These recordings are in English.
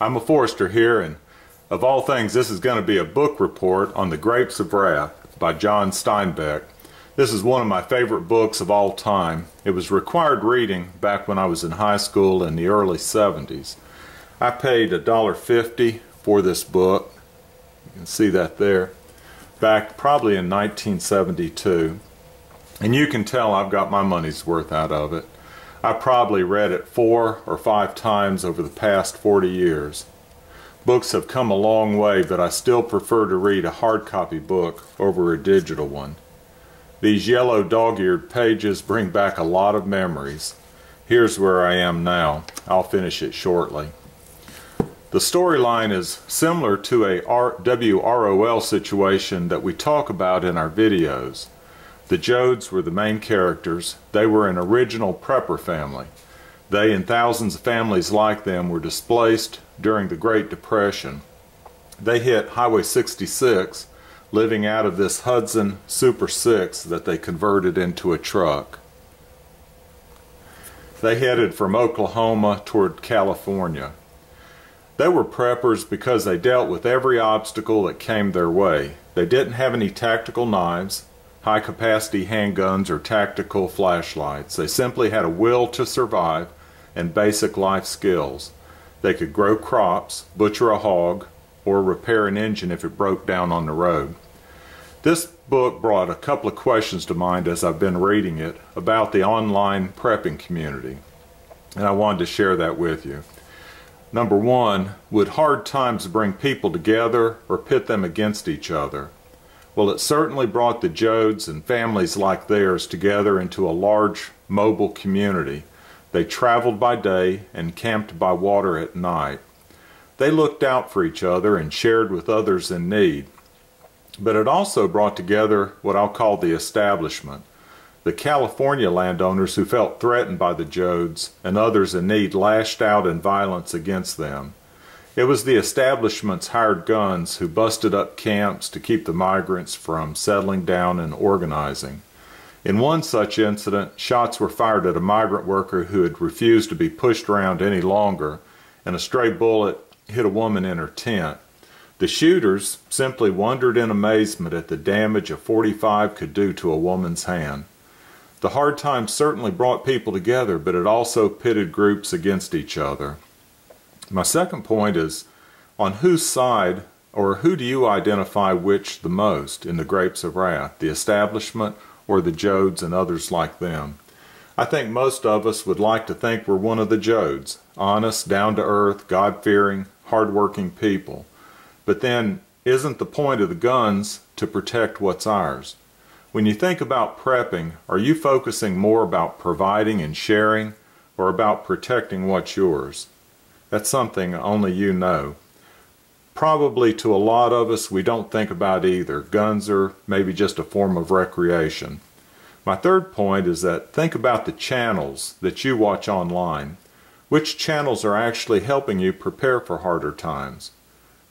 I'm a forester here, and of all things, this is going to be a book report on The Grapes of Wrath by John Steinbeck. This is one of my favorite books of all time. It was required reading back when I was in high school in the early 70s. I paid $1.50 for this book. You can see that there. Back probably in 1972. And you can tell I've got my money's worth out of it. I probably read it 4 or 5 times over the past 40 years. Books have come a long way, but I still prefer to read a hard copy book over a digital one. These yellow dog-eared pages bring back a lot of memories. Here's where I am now. I'll finish it shortly. The storyline is similar to a WROL situation that we talk about in our videos. The Joads were the main characters. They were an original prepper family. They and thousands of families like them were displaced during the Great Depression. They hit Highway 66, living out of this Hudson Super 6 that they converted into a truck. They headed from Oklahoma toward California. They were preppers because they dealt with every obstacle that came their way. They didn't have any tactical knives, high-capacity handguns, or tactical flashlights. They simply had a will to survive and basic life skills. They could grow crops, butcher a hog, or repair an engine if it broke down on the road. This book brought a couple of questions to mind as I've been reading it about the online prepping community, and I wanted to share that with you. Number one, would hard times bring people together or pit them against each other? Well, it certainly brought the Joads and families like theirs together into a large mobile community. They traveled by day and camped by water at night. They looked out for each other and shared with others in need. But it also brought together what I'll call the establishment. The California landowners who felt threatened by the Joads and others in need lashed out in violence against them. It was the establishment's hired guns who busted up camps to keep the migrants from settling down and organizing. In one such incident, shots were fired at a migrant worker who had refused to be pushed around any longer, and a stray bullet hit a woman in her tent. The shooters simply wondered in amazement at the damage a .45 could do to a woman's hand. The hard times certainly brought people together, but it also pitted groups against each other. My second point is, on whose side or who do you identify which the most in The Grapes of Wrath, the establishment or the Joads and others like them? I think most of us would like to think we're one of the Joads, honest, down-to-earth, God-fearing, hard-working people. But then, isn't the point of the guns to protect what's ours? When you think about prepping, are you focusing more about providing and sharing or about protecting what's yours? That's something only you know. Probably to a lot of us, we don't think about either. Guns are maybe just a form of recreation. My third point is that think about the channels that you watch online. Which channels are actually helping you prepare for harder times?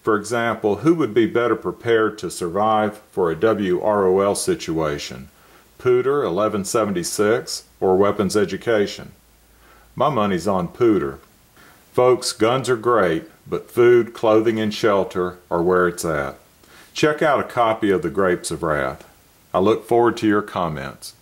For example, who would be better prepared to survive for a WROL situation? Pooter 1176 or Weapons Education? My money's on Pooter. Folks, guns are great, but food, clothing, and shelter are where it's at. Check out a copy of The Grapes of Wrath. I look forward to your comments.